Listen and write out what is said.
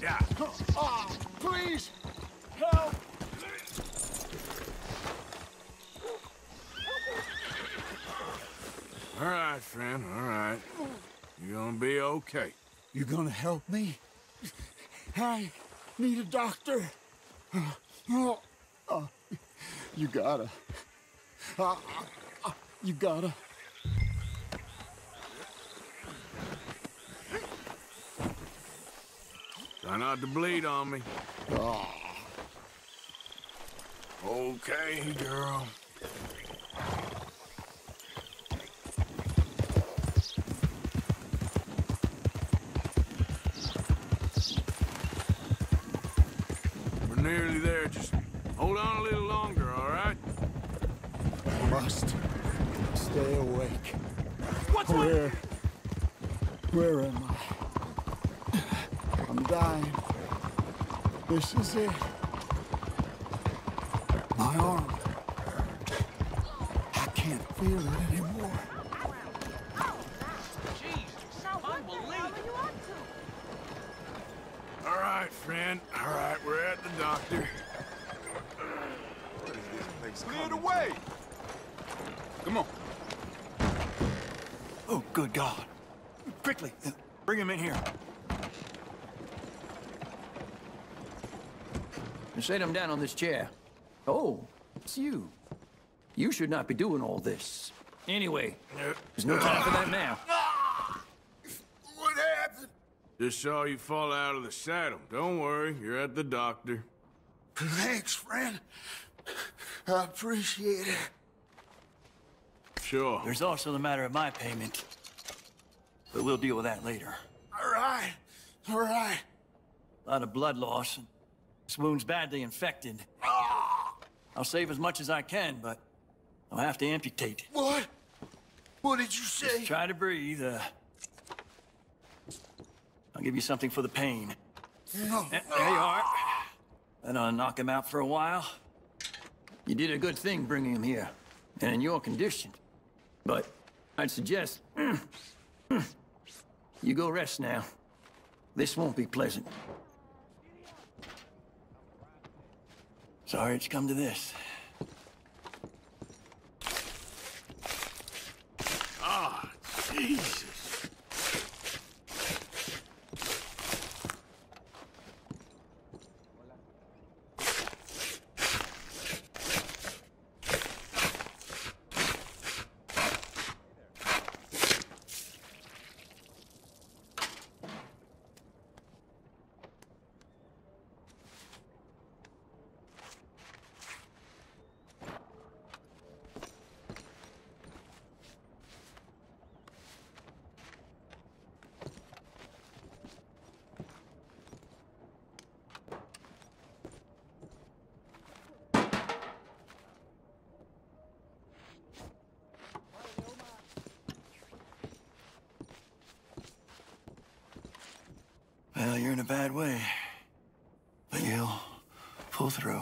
Yeah. Oh, please! Help! All right, friend, all right. You're gonna be okay. You're gonna help me? I need a doctor. You gotta. You gotta. Try not to bleed on me. Oh. Okay, girl. We're nearly there. Just hold on a little longer, all right? I must stay awake. What's where? Where am I? Dying. This is it. My arm. I can't feel it anymore. Jeez, unbelievable. All right, friend. All right, we're at the doctor. What is this place? Clear the way. Come on. Oh, good God. Quickly, bring him in here. Sit him down on this chair. Oh, it's you. You should not be doing all this. Anyway, there's no time for that now. What happened? Just saw you fall out of the saddle. Don't worry, you're at the doctor. Thanks, friend. I appreciate it. Sure. There's also the matter of my payment. But we'll deal with that later. All right. All right. A lot of blood loss. This wound's badly infected. I'll save as much as I can, but I'll have to amputate. What? What did you say? Just try to breathe. I'll give you something for the pain. No. There you are. And I'll knock him out for a while. You did a good thing bringing him here, and in your condition. But I'd suggest you go rest now. This won't be pleasant. Sorry it's come to this. Ah, oh, Jesus. Well, you're in a bad way, but you'll pull through.